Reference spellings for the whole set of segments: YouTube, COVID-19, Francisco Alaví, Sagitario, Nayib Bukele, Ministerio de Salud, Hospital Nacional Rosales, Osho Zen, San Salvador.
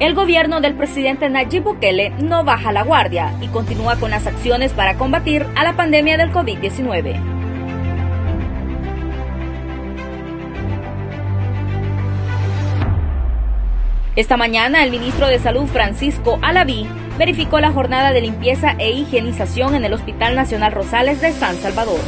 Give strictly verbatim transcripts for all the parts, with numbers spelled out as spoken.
El gobierno del presidente Nayib Bukele no baja la guardia y continúa con las acciones para combatir a la pandemia del COVID diecinueve. Esta mañana, el ministro de Salud, Francisco Alaví, verificó la jornada de limpieza e higienización en el Hospital Nacional Rosales de San Salvador.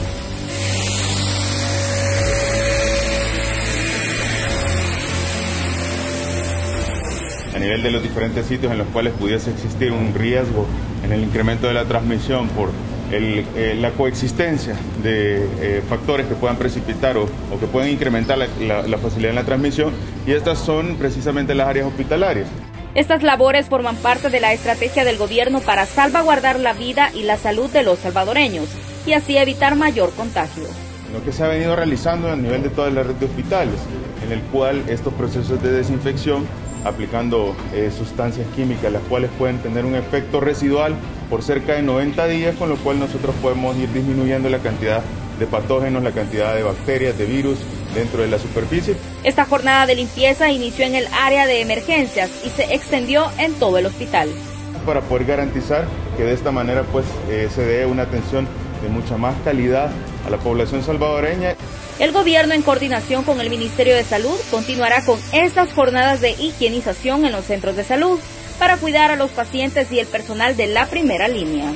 A nivel de los diferentes sitios en los cuales pudiese existir un riesgo en el incremento de la transmisión por el, eh, la coexistencia de eh, factores que puedan precipitar o, o que pueden incrementar la, la, la facilidad en la transmisión, y estas son precisamente las áreas hospitalarias. Estas labores forman parte de la estrategia del gobierno para salvaguardar la vida y la salud de los salvadoreños y así evitar mayor contagio. Lo que se ha venido realizando a nivel de toda la red de hospitales, en el cual estos procesos de desinfección aplicando eh, sustancias químicas, las cuales pueden tener un efecto residual por cerca de noventa días, con lo cual nosotros podemos ir disminuyendo la cantidad de patógenos, la cantidad de bacterias, de virus dentro de la superficie. Esta jornada de limpieza inició en el área de emergencias y se extendió en todo el hospital. Para poder garantizar que de esta manera pues, eh, se dé una atención de mucha más calidad a la población salvadoreña. El gobierno, en coordinación con el Ministerio de Salud, continuará con estas jornadas de higienización en los centros de salud para cuidar a los pacientes y el personal de la primera línea.